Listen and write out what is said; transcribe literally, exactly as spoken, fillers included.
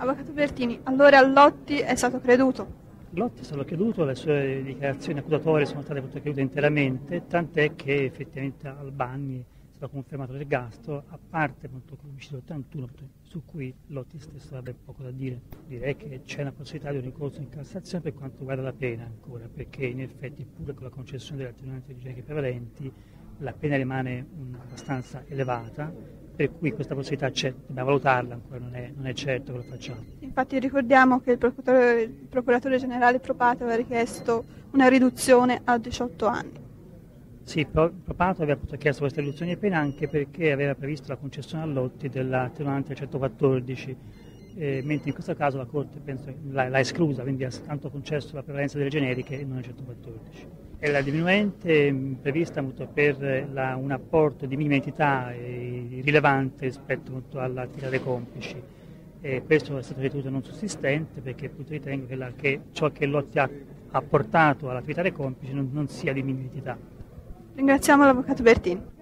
Avvocato Bertini, allora Lotti è stato creduto? Lotti è stato creduto, le sue dichiarazioni accusatorie sono state credute interamente, tant'è che effettivamente al Bagni è stato confermato l'ergastolo, a parte l'omicidio ottantuno, su cui Lotti stesso avrebbe poco da dire. Direi che c'è la possibilità di un ricorso in Cassazione per quanto riguarda la pena ancora, perché in effetti pure con la concessione delle attenuanti leggere prevalenti la pena rimane abbastanza elevata, per cui questa possibilità c'è, dobbiamo valutarla ancora, non è, non è certo che lo facciamo. Infatti ricordiamo che il procuratore, il procuratore generale Propato aveva richiesto una riduzione a diciotto anni. Sì, Propato aveva chiesto questa riduzione di pena anche perché aveva previsto la concessione a Lotti dell'attenuante centoquattordici, eh, mentre in questo caso la Corte l'ha esclusa, quindi ha soltanto concesso la prevalenza delle generiche e non a centoquattordici. E la diminuente prevista per la, un apporto di minima entità eh, rilevante rispetto alla tira dei complici. E questo è stato ritenuto non sussistente perché ritengo che, la, che ciò che Lotti ha apportato all'attività dei complici non, non sia di minima entità. Ringraziamo l'Avvocato Bertini.